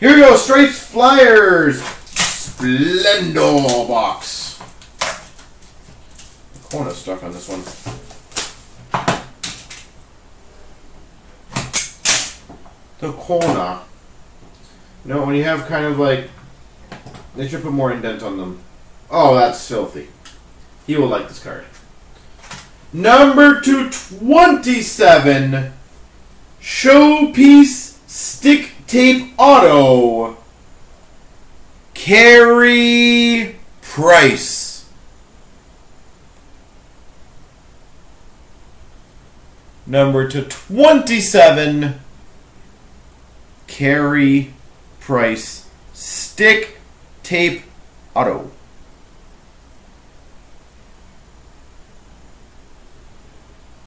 Here we go, StreitsFlyer's Splendor box. The corner's stuck on this one. The corner. You know, when you have kind of like, they should put more indent on them. Oh, that's filthy. He will like this card. Number 227, Showpiece Stick Tape Auto, Carey Price. Number 227, Carey Price Stick Tape Auto.